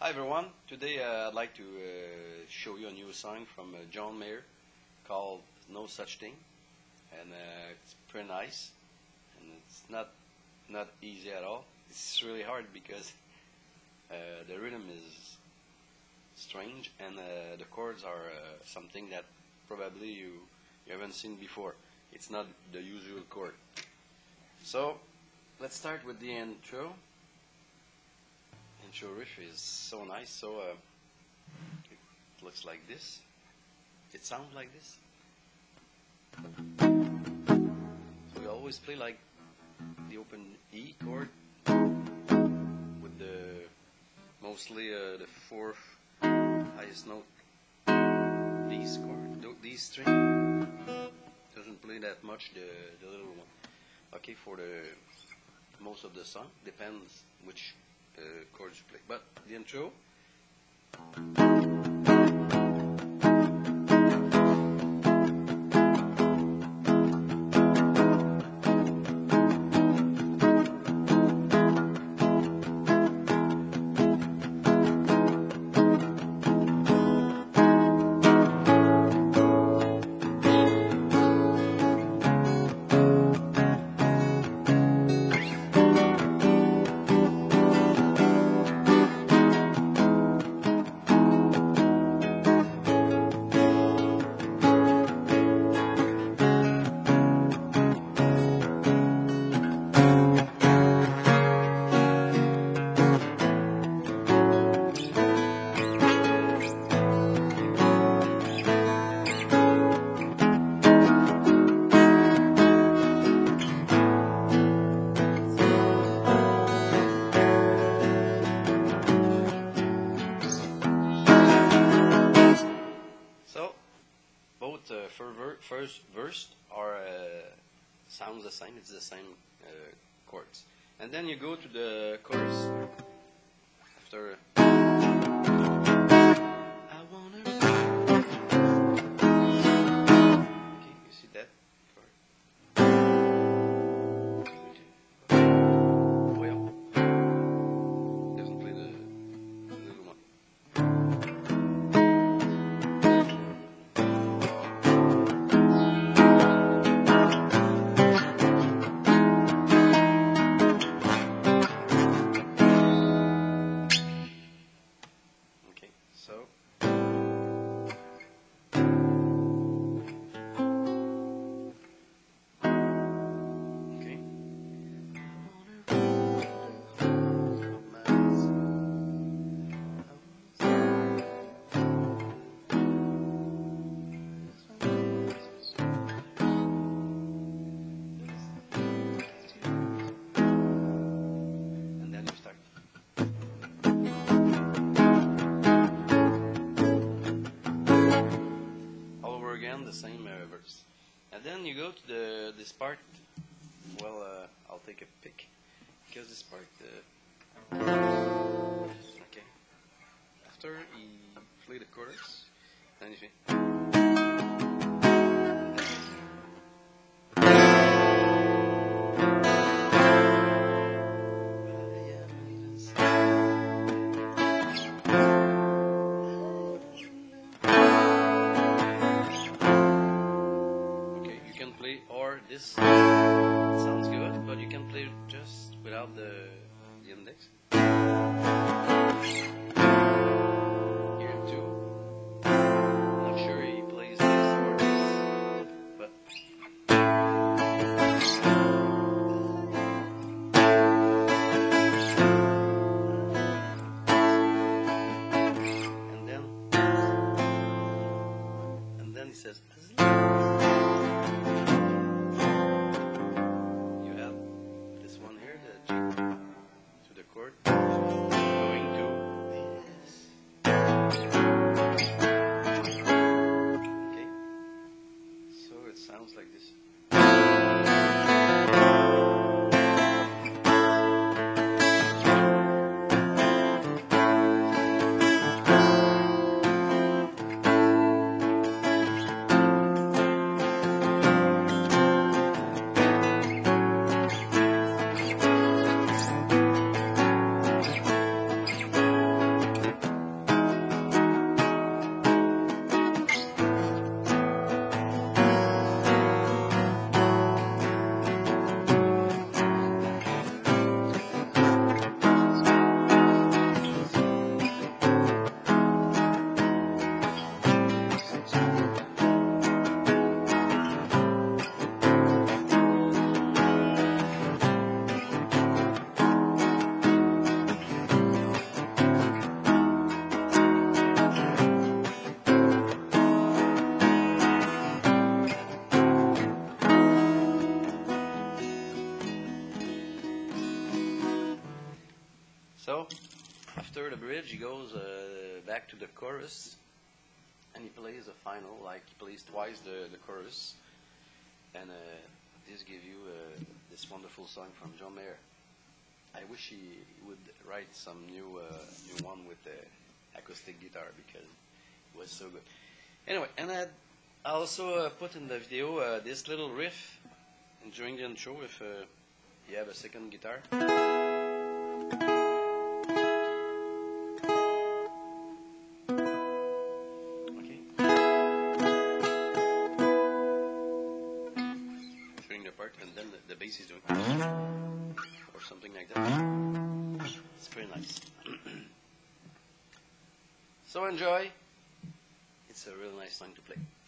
Hi everyone, today I'd like to show you a new song from John Mayer called No Such Thing, and it's pretty nice, and it's not easy at all. It's really hard because the rhythm is strange and the chords are something that probably you haven't seen before. It's not the usual chord. So let's start with the intro. Intro riff is so nice, so it looks like this. It sounds like this. So we always play like the open E chord with the mostly the fourth highest note. These chord, these string doesn't play that much the little one. Okay, for the most of the song depends which chords you play, but the intro first verse are sounds the same. It's the same chords, and then you go to the chorus after. I wanna. Okay, you see that chord? Well, doesn't play the little one. The same verse, and then you go to this part. Well, I'll take a pick because this part. Okay. After he play the chorus, then you this sounds good, but you can play it just without the index. Here too. I'm not sure he plays this or this, but and then he says. Sounds like this. bridge, he goes back to the chorus, and he plays a final, like he plays twice the chorus, and this gives you this wonderful song from John Mayer. I wish he would write some new one with the acoustic guitar, because it was so good. Anyway, and I also put in the video this little riff during the intro, if you have a second guitar. And then the bass is doing or something like that. It's pretty nice. So enjoy. It's a real nice song to play.